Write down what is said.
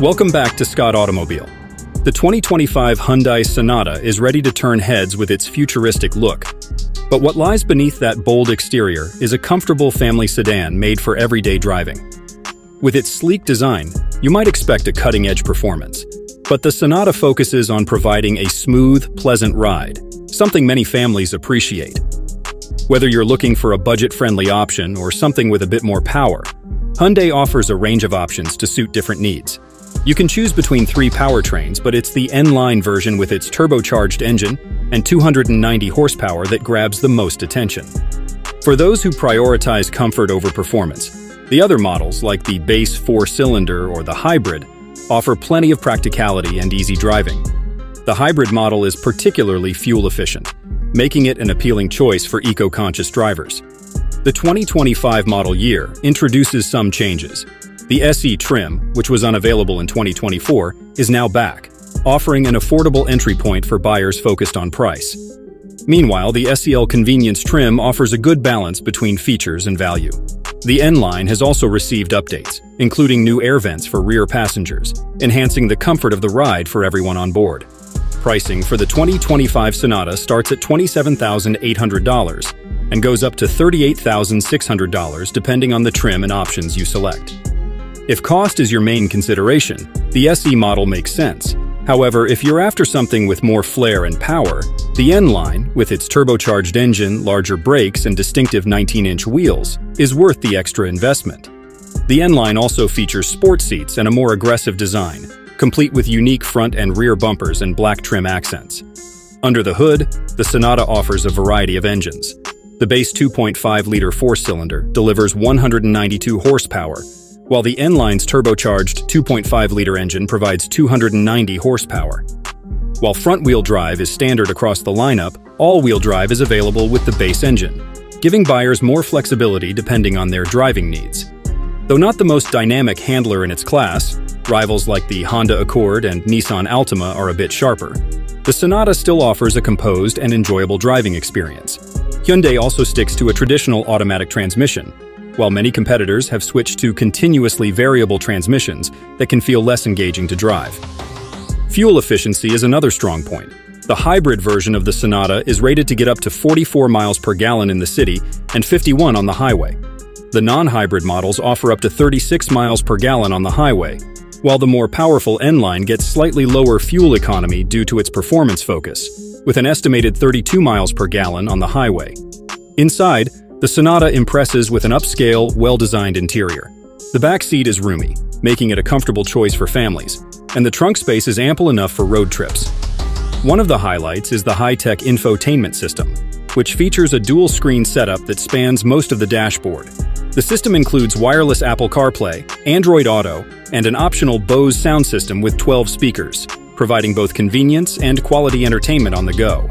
Welcome back to Scott Automobile. The 2025 Hyundai Sonata is ready to turn heads with its futuristic look. But what lies beneath that bold exterior is a comfortable family sedan made for everyday driving. With its sleek design, you might expect a cutting-edge performance. But the Sonata focuses on providing a smooth, pleasant ride, something many families appreciate. Whether you're looking for a budget-friendly option or something with a bit more power, Hyundai offers a range of options to suit different needs. You can choose between three powertrains, but it's the N Line version with its turbocharged engine and 290 horsepower that grabs the most attention. For those who prioritize comfort over performance, the other models, like the base four-cylinder or the hybrid, offer plenty of practicality and easy driving. The hybrid model is particularly fuel-efficient, making it an appealing choice for eco-conscious drivers. The 2025 model year introduces some changes. The SE trim, which was unavailable in 2024, is now back, offering an affordable entry point for buyers focused on price. Meanwhile, the SEL convenience trim offers a good balance between features and value. The N Line has also received updates, including new air vents for rear passengers, enhancing the comfort of the ride for everyone on board. Pricing for the 2025 Sonata starts at $27,800 and goes up to $38,600 depending on the trim and options you select. If cost is your main consideration, the SE model makes sense. However, if you're after something with more flair and power, the N Line, with its turbocharged engine, larger brakes, and distinctive 19-inch wheels, is worth the extra investment. The N Line also features sport seats and a more aggressive design, complete with unique front and rear bumpers and black trim accents. Under the hood, the Sonata offers a variety of engines. The base 2.5-liter four-cylinder delivers 192 horsepower, while the N Line's turbocharged 2.5-liter engine provides 290 horsepower. While front-wheel drive is standard across the lineup, all-wheel drive is available with the base engine, giving buyers more flexibility depending on their driving needs. Though not the most dynamic handler in its class, rivals like the Honda Accord and Nissan Altima are a bit sharper. The Sonata still offers a composed and enjoyable driving experience. Hyundai also sticks to a traditional automatic transmission, while many competitors have switched to continuously variable transmissions that can feel less engaging to drive. Fuel efficiency is another strong point. The hybrid version of the Sonata is rated to get up to 44 miles per gallon in the city and 51 on the highway. The non-hybrid models offer up to 36 miles per gallon on the highway, while the more powerful N Line gets slightly lower fuel economy due to its performance focus, with an estimated 32 miles per gallon on the highway. Inside, the Sonata impresses with an upscale, well-designed interior. The back seat is roomy, making it a comfortable choice for families, and the trunk space is ample enough for road trips. One of the highlights is the high-tech infotainment system, which features a dual-screen setup that spans most of the dashboard. The system includes wireless Apple CarPlay, Android Auto, and an optional Bose sound system with 12 speakers, providing both convenience and quality entertainment on the go.